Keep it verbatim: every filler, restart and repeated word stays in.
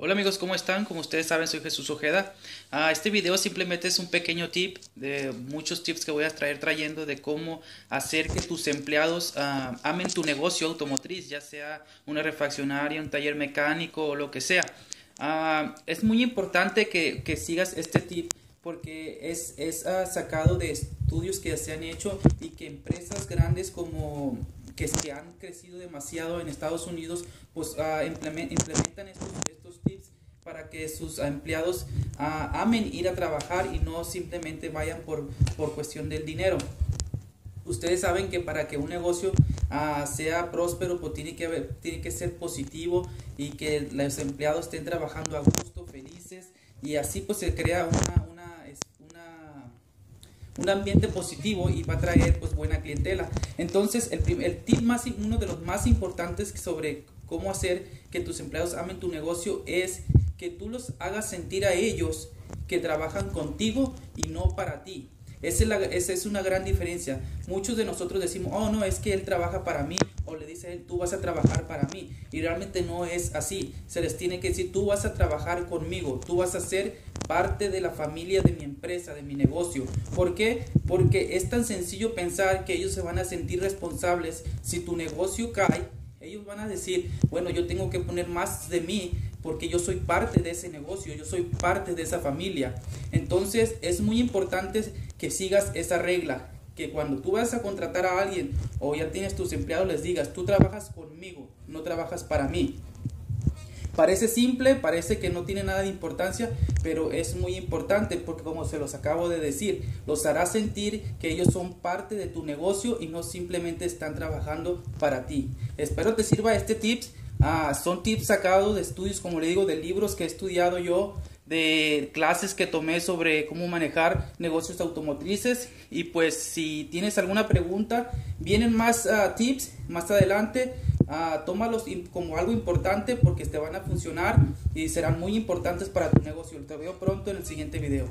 Hola amigos, ¿cómo están? Como ustedes saben, soy Jesús Ojeda. Ah, este video simplemente es un pequeño tip de muchos tips que voy a traer trayendo de cómo hacer que tus empleados ah, amen tu negocio automotriz, ya sea una refaccionaria, un taller mecánico o lo que sea. Ah, es muy importante que, que sigas este tip porque es, es ah, sacado de estudios que se han hecho y que empresas grandes como... que se han crecido demasiado en Estados Unidos, pues uh, implementan estos, estos tips para que sus empleados uh, amen ir a trabajar y no simplemente vayan por, por cuestión del dinero. Ustedes saben que para que un negocio uh, sea próspero, pues tiene que, tiene que ser positivo y que los empleados estén trabajando a gusto, felices, y así pues se crea una, una, una, un ambiente positivo y va a traer pues buena clientela. Entonces, el, el tip más, uno de los más importantes sobre cómo hacer que tus empleados amen tu negocio es que tú los hagas sentir a ellos que trabajan contigo y no para ti. Esa es, la, esa es una gran diferencia. Muchos de nosotros decimos, oh no, es que él trabaja para mí, o le dice a él, tú vas a trabajar para mí. Y realmente no es así. Se les tiene que decir, tú vas a trabajar conmigo, tú vas a ser parte de la familia de mi empresa, de mi negocio. ¿Por qué? Porque es tan sencillo pensar que ellos se van a sentir responsables. Si tu negocio cae, ellos van a decir, bueno, yo tengo que poner más de mí porque yo soy parte de ese negocio, yo soy parte de esa familia. Entonces es muy importante que sigas esa regla, que cuando tú vas a contratar a alguien o ya tienes tus empleados, les digas, tú trabajas conmigo, no trabajas para mí. Parece simple, parece que no tiene nada de importancia, pero es muy importante porque, como se los acabo de decir, los hará sentir que ellos son parte de tu negocio y no simplemente están trabajando para ti. Espero te sirva este tips. Ah, son tips sacados de estudios, como le digo, de libros que he estudiado yo, de clases que tomé sobre cómo manejar negocios automotrices. Y pues si tienes alguna pregunta, vienen más uh, tips más adelante. Uh, tómalos como algo importante porque te van a funcionar y serán muy importantes para tu negocio. Te veo pronto en el siguiente video.